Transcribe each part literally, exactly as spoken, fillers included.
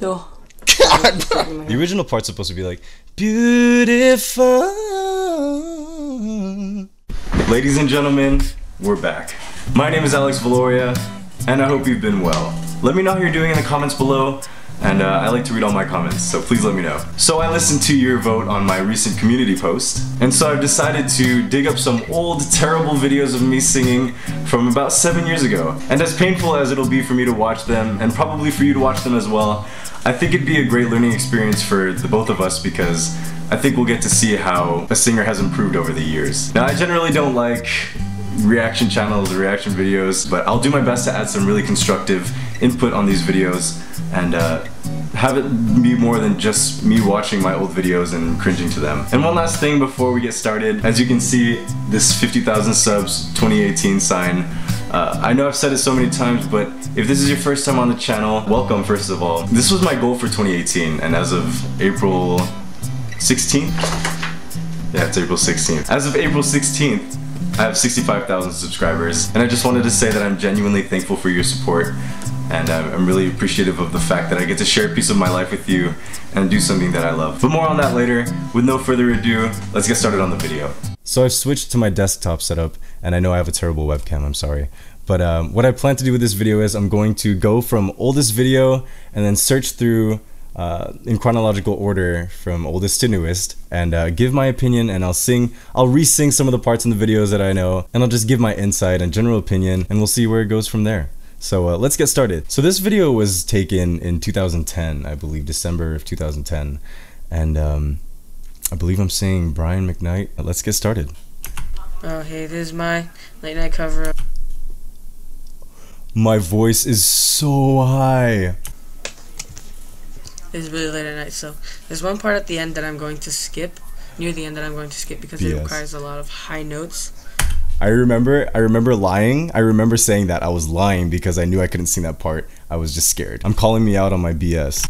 So God, the original part's supposed to be like beautiful. Ladies and gentlemen, we're back. My name is Alex Villoria, and I hope you've been well. Let me know how you're doing in the comments below, and uh, I like to read all my comments, so please let me know. So I listened to your vote on my recent community post, and so I've decided to dig up some old, terrible videos of me singing from about seven years ago. And as painful as it'll be for me to watch them, and probably for you to watch them as well, I think it'd be a great learning experience for the both of us, because I think we'll get to see how a singer has improved over the years. Now, I generally don't like reaction channels or reaction videos, but I'll do my best to add some really constructive input on these videos and uh, have it be more than just me watching my old videos and cringing to them. And one last thing before we get started, as you can see, this fifty thousand subs twenty eighteen sign, uh, I know I've said it so many times, but if this is your first time on the channel, welcome first of all. This was my goal for twenty eighteen, and as of April sixteenth, yeah, it's April sixteenth. As of April sixteenth, I have sixty-five thousand subscribers, and I just wanted to say that I'm genuinely thankful for your support, and I'm really appreciative of the fact that I get to share a piece of my life with you and do something that I love. But more on that later. With no further ado, let's get started on the video. So I've switched to my desktop setup, and I know I have a terrible webcam, I'm sorry. But um, what I plan to do with this video is I'm going to go from oldest video and then search through Uh, in chronological order from oldest to newest, and uh, give my opinion, and I'll sing, I'll re-sing some of the parts in the videos that I know, and I'll just give my insight and general opinion, and we'll see where it goes from there. So uh, let's get started. So this video was taken in two thousand ten, I believe, December of two thousand ten, and um, I believe I'm singing Brian McKnight. Let's get started. Oh hey, this is my late night cover-up. My voice is so high. It's really late at night, so there's one part at the end that I'm going to skip, near the end that I'm going to skip because B S. It requires a lot of high notes. I remember, I remember lying. I remember saying that I was lying because I knew I couldn't sing that part. I was just scared. I'm calling me out on my B S.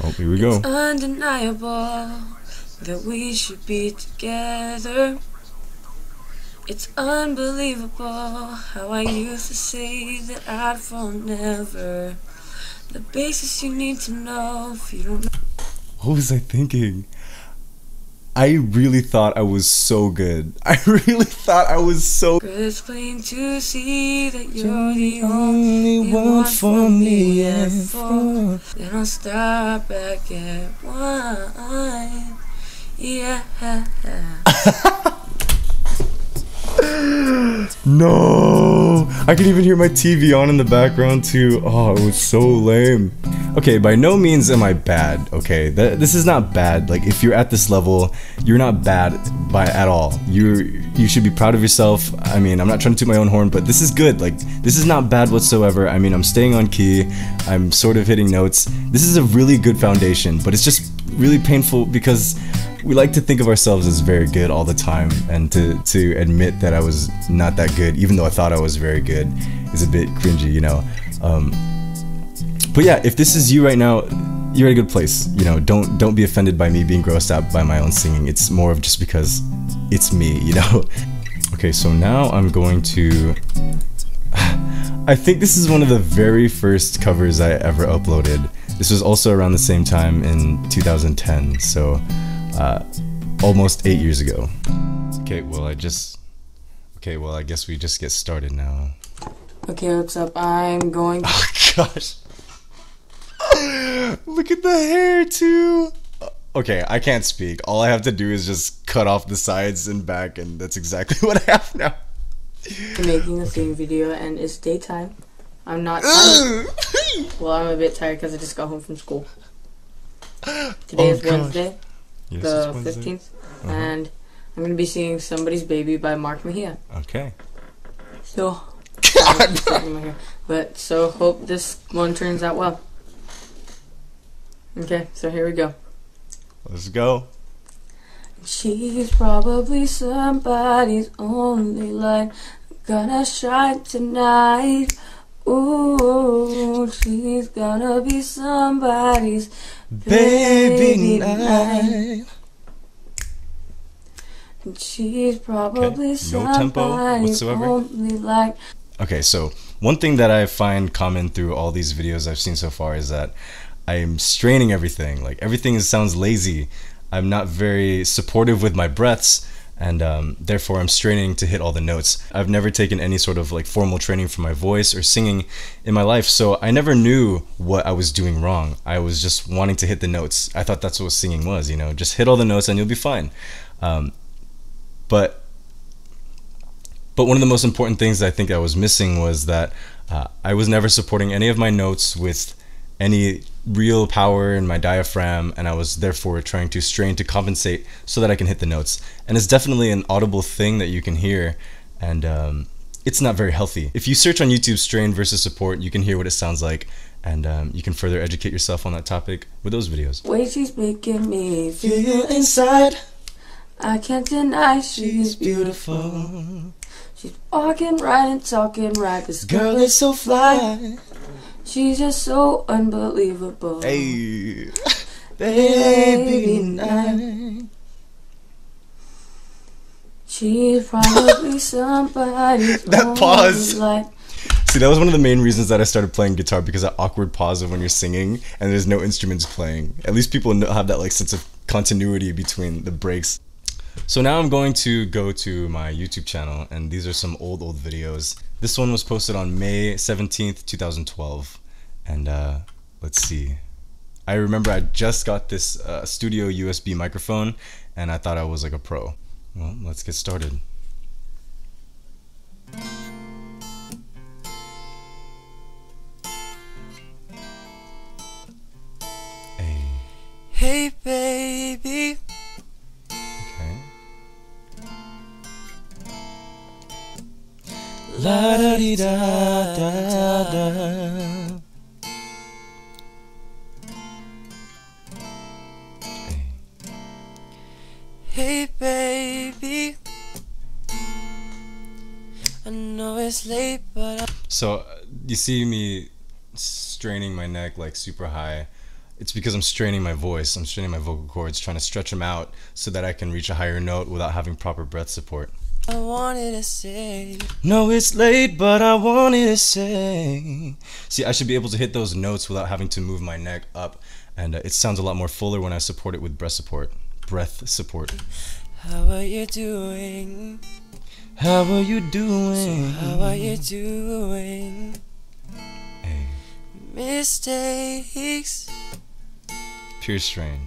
Oh, here we go. It's undeniable that we should be together. It's unbelievable how I used to say that I'd fall never. The basis you need to know if you don't know. What was I thinking? I really thought I was so good. I really thought I was so good. It's plain to see that you're the only one for me and for. Then I'll start back at one. Yeah. No, I could even hear my T V on in the background too. Oh, it was so lame. Okay, by no means am I bad, okay? Th this is not bad. Like, if you're at this level, you're not bad by at all. You you should be proud of yourself. I mean, I'm not trying to toot my own horn, but this is good. Like, this is not bad whatsoever. I mean, I'm staying on key. I'm sort of hitting notes. This is a really good foundation, but it's just really painful because we like to think of ourselves as very good all the time, and to, to admit that I was not that good, even though I thought I was very good, is a bit cringy, you know. Um, but yeah, if this is you right now, you're at a good place, you know. Don't don't be offended by me being grossed out by my own singing. It's more of just because it's me, you know. Okay, so now I'm going to... I think this is one of the very first covers I ever uploaded. This was also around the same time in two thousand ten, so uh, almost eight years ago. Okay, well I just... Okay, well I guess we just get started now. Okay, what's up? I'm going... Oh gosh! Look at the hair too! Okay, I can't speak. All I have to do is just cut off the sides and back, and that's exactly what I have now. I'm making the okay. same video, and it's daytime. I'm not tired. Well, I'm a bit tired because I just got home from school. Today oh, is gosh. Wednesday, yes, the Wednesday. fifteenth, uh-huh. and I'm going to be singing Somebody's Baby by Mark Mejia. Okay. So, God, no. But so hope this one turns out well. Okay, so here we go. Let's go. She's probably somebody's only light. Gonna shine tonight. Ooh, she's gonna be somebody's baby, baby night. And she's probably okay. no somebody's tempo whatsoever. Only light. Okay, so one thing that I find common through all these videos I've seen so far is that I'm straining everything. Like everything is, sounds lazy. I'm not very supportive with my breaths, and um, therefore I'm straining to hit all the notes. I've never taken any sort of like formal training for my voice or singing in my life, so I never knew what I was doing wrong. I was just wanting to hit the notes. I thought that's what singing was, you know, just hit all the notes and you'll be fine. Um, but but one of the most important things that I think I was missing was that uh, I was never supporting any of my notes with any real power in my diaphragm, and I was therefore trying to strain to compensate so that I can hit the notes. And it's definitely an audible thing that you can hear, and um, it's not very healthy. If you search on YouTube strain versus support, you can hear what it sounds like, and um, you can further educate yourself on that topic with those videos. Wait, she's making me feel inside. I can't deny she's beautiful. She's walking right and talking right. This girl is so fly. She's just so unbelievable. Hey, baby night. She's probably somebody. That pause. Like, see, that was one of the main reasons that I started playing guitar, because that awkward pause of when you're singing and there's no instruments playing. At least people have that like sense of continuity between the breaks. So now I'm going to go to my YouTube channel, and these are some old, old videos. This one was posted on May seventeenth, two thousand twelve, and uh, let's see. I remember I just got this uh, studio U S B microphone, and I thought I was like a pro. Well, let's get started. Hey, hey baby. La da dee da da da. Hey baby, I know it's late, but I so uh, you see me straining my neck like super high. It's because I'm straining my voice. I'm straining my vocal cords, trying to stretch them out so that I can reach a higher note without having proper breath support. I wanted to say, no, it's late, but I wanted to say. See, I should be able to hit those notes without having to move my neck up, and uh, it sounds a lot more fuller when I support it with breath support. Breath support. How are you doing? How are you doing? So how are you doing? Hey. Mistakes. Pure strain.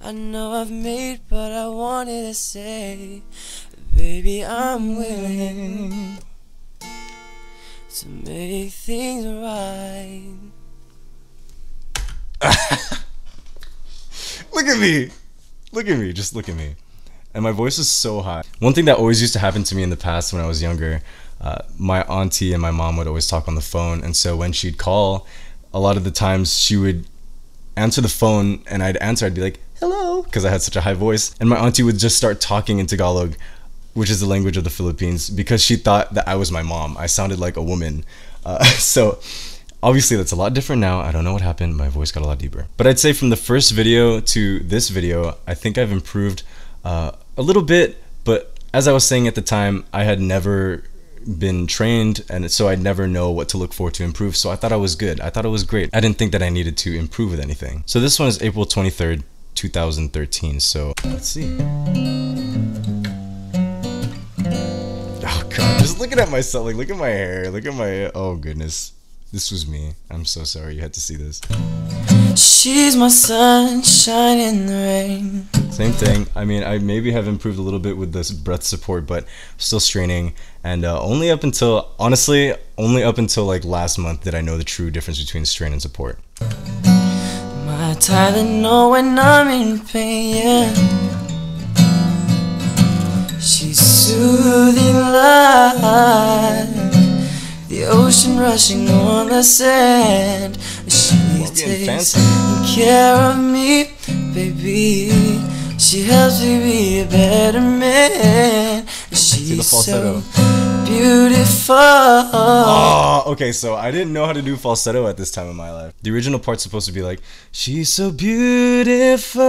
I know I've made, but I wanted to say. Baby, I'm willing to make things right. Look at me! Look at me, just look at me. And my voice is so high. One thing that always used to happen to me in the past when I was younger, uh, my auntie and my mom would always talk on the phone, and so when she'd call, a lot of the times she would answer the phone, and I'd answer, I'd be like, hello, because I had such a high voice. And my auntie would just start talking in Tagalog, which is the language of the Philippines, because she thought that I was my mom. I sounded like a woman. Uh, so obviously that's a lot different now. I don't know what happened. My voice got a lot deeper. But I'd say from the first video to this video, I think I've improved uh, a little bit. But as I was saying at the time, I had never been trained, and so I'd never know what to look for to improve. So I thought I was good. I thought it was great. I didn't think that I needed to improve with anything. So this one is April twenty-third, two thousand thirteen. So let's see. Just looking at myself, like, look at my hair, look at my, oh goodness. This was me. I'm so sorry you had to see this. She's my sunshine in the rain. Same thing. I mean, I maybe have improved a little bit with this breath support, but I'm still straining. And uh, only up until, honestly, only up until like last month did I know the true difference between strain and support. My Tylenol when I'm in pain, yeah. She's soothing light, the ocean rushing on the sand. She takes care of me, baby. She helps me be a better man. She's so beautiful. Oh, okay, so I didn't know how to do falsetto at this time in my life. The original part's supposed to be like, she's so beautiful.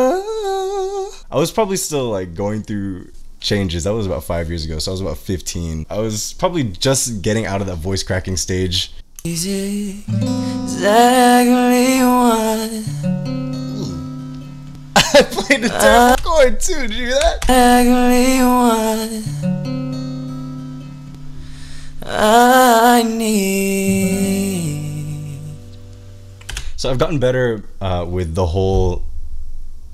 I was probably still like going through changes. That was about five years ago, so I was about fifteen. I was probably just getting out of that voice cracking stage. Easy, exactly one. I played the third chord too, did you hear that? Ugly one I need. So I've gotten better uh, with the whole,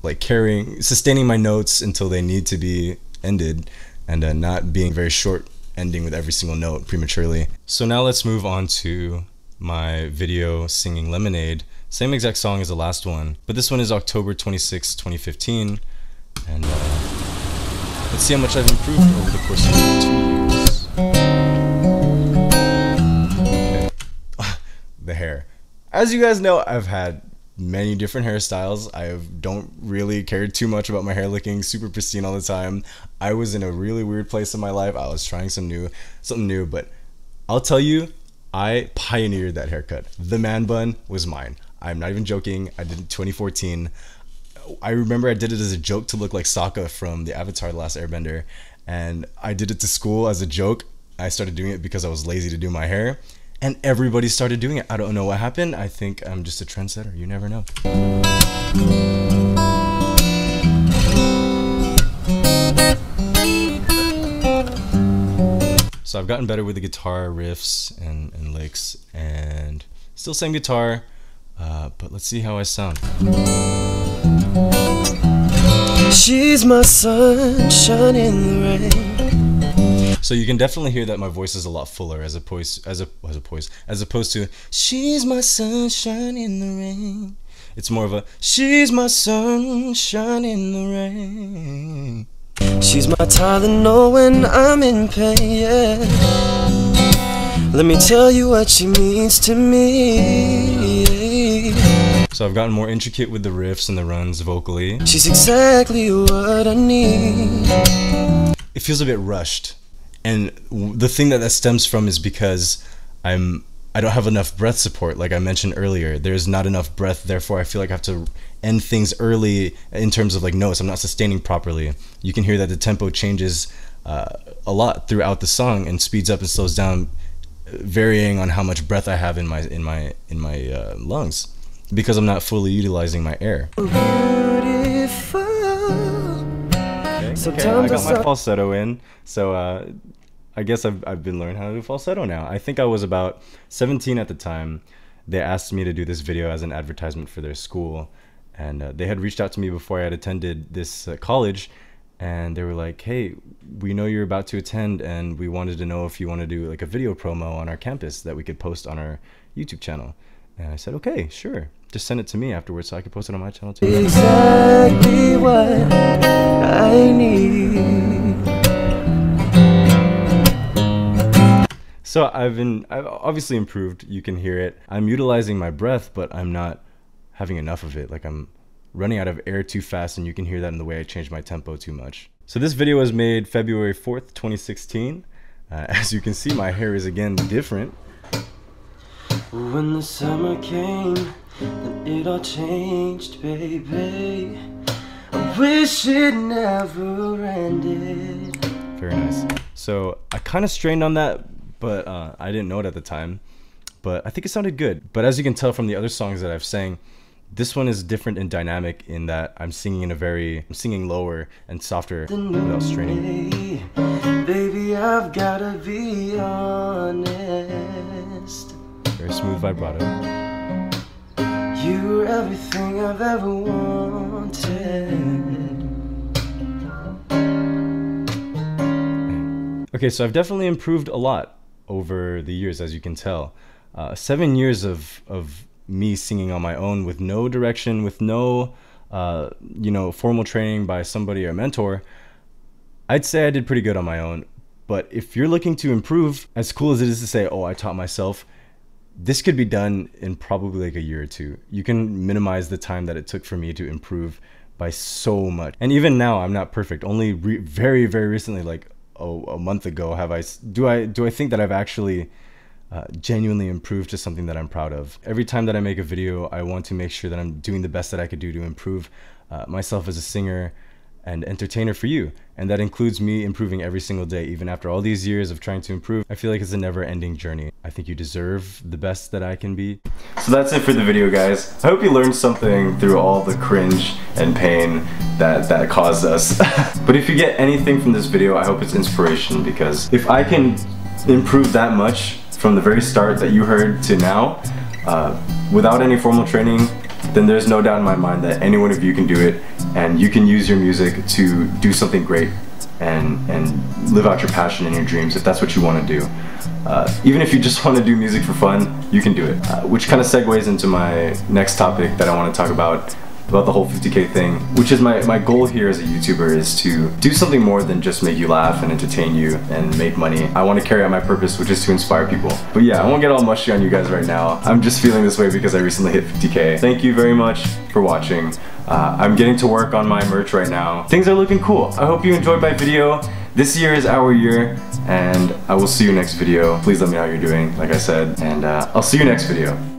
like, carrying, sustaining my notes until they need to be ended, and uh, not being very short, ending with every single note prematurely. So now let's move on to my video singing Lemonade. Same exact song as the last one, but this one is October twenty-sixth, twenty fifteen, and uh, let's see how much I've improved over the course of two years. Okay. The hair. As you guys know, I've had many different hairstyles. I don't really care too much about my hair looking super pristine all the time. I was in a really weird place in my life. I was trying some new, something new, but I'll tell you, I pioneered that haircut. The man bun was mine. I'm not even joking. I did it in twenty fourteen. I remember I did it as a joke to look like Sokka from the Avatar The Last Airbender, and I did it to school as a joke. I started doing it because I was lazy to do my hair, and everybody started doing it. I don't know what happened. I think I'm just a trendsetter. You never know. So I've gotten better with the guitar riffs and, and licks, and still same guitar, uh, but let's see how I sound. She's my sunshine in the rain. So you can definitely hear that my voice is a lot fuller as opposed as a as opposed as opposed to she's my sunshine in the rain. It's more of a she's my sunshine in the rain. She's my Tylenol when I'm in pain. Yeah. Let me tell you what she means to me. So I've gotten more intricate with the riffs and the runs vocally. She's exactly what I need. It feels a bit rushed. And the thing that that stems from is because I'm, I don't have enough breath support, like I mentioned earlier. There's not enough breath, therefore I feel like I have to end things early in terms of like notes. I'm not sustaining properly. You can hear that the tempo changes uh, a lot throughout the song and speeds up and slows down, varying on how much breath I have in my in my in my uh, lungs, because I'm not fully utilizing my air. Beautiful. Okay, I got my falsetto in, so uh, I guess I've, I've been learning how to do falsetto now. I think I was about seventeen at the time. They asked me to do this video as an advertisement for their school, and uh, they had reached out to me before I had attended this uh, college, and they were like, hey, we know you're about to attend, and we wanted to know if you want to do like a video promo on our campus that we could post on our YouTube channel. And I said, okay, sure. Just send it to me afterwards so I can post it on my channel too. Exactly what I need. So I've been, I've obviously improved. You can hear it. I'm utilizing my breath, but I'm not having enough of it. Like I'm running out of air too fast, and you can hear that in the way I change my tempo too much. So this video was made February fourth, twenty sixteen. Uh, as you can see, my hair is again different. When the summer came, it all changed, baby. I wish it never ended. Very nice. So I kind of strained on that, but uh, I didn't know it at the time. But I think it sounded good. But as you can tell from the other songs that I've sang, this one is different and dynamic in that I'm singing in a very, I'm singing lower and softer without straining. Baby, I've gotta be honest. Very smooth vibrato. You're everything I've ever wanted. Okay, so I've definitely improved a lot over the years, as you can tell. Uh, seven years of, of me singing on my own with no direction, with no uh, you know, formal training by somebody or a mentor. I'd say I did pretty good on my own. But if you're looking to improve, as cool as it is to say, oh, I taught myself, this could be done in probably like a year or two. You can minimize the time that it took for me to improve by so much. And even now, I'm not perfect. Only re very, very recently, like oh, a month ago, have I do I do I think that I've actually uh, genuinely improved to something that I'm proud of. Every time that I make a video, I want to make sure that I'm doing the best that I could do to improve uh, myself as a singer, and entertainer for you. And that includes me improving every single day. Even after all these years of trying to improve, I feel like it's a never-ending journey. I think you deserve the best that I can be. So that's it for the video, guys. I hope you learned something through all the cringe and pain that that caused us. But if you get anything from this video, I hope it's inspiration, because if I can improve that much from the very start that you heard to now, uh, without any formal training, then there's no doubt in my mind that any one of you can do it, and you can use your music to do something great and and live out your passion and your dreams if that's what you want to do. Uh, even if you just want to do music for fun, you can do it. Uh, which kind of segues into my next topic that I want to talk about, about the whole fifty K thing, which is my, my goal here as a YouTuber is to do something more than just make you laugh and entertain you and make money. I want to carry out my purpose, which is to inspire people. But yeah, I won't get all mushy on you guys right now. I'm just feeling this way because I recently hit fifty K. Thank you very much for watching. Uh, I'm getting to work on my merch right now. Things are looking cool. I hope you enjoyed my video. This year is our year, and I will see you next video. Please let me know how you're doing, like I said, and uh, I'll see you next video.